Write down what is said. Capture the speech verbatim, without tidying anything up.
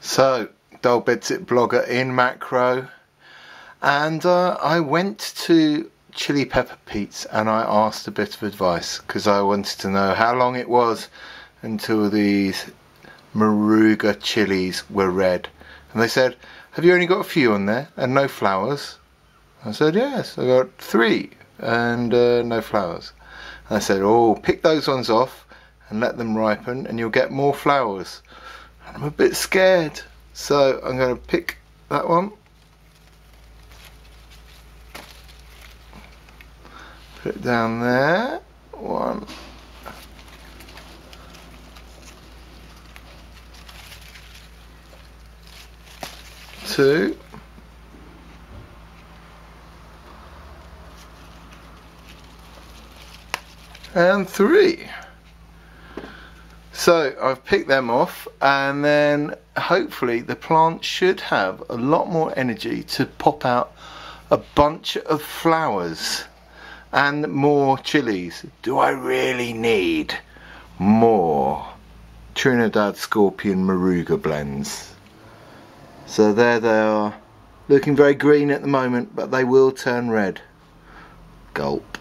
So, Dole Bedsit Blogger in macro, and uh, I went to Chilli Pepper Pete's and I asked a bit of advice because I wanted to know how long it was until these Moruga chilies were red. And they said, have you only got a few on there and no flowers? I said, yes, I got three and uh, no flowers. And I said, oh, pick those ones off and let them ripen and you'll get more flowers. And I'm a bit scared, so I'm going to pick that one, put it down there, one, two, and three. So I've picked them off, and then hopefully the plant should have a lot more energy to pop out a bunch of flowers and more chilies. Do I really need more Trinidad Scorpion Moruga blends? So there they are, looking very green at the moment, but they will turn red. Gulp.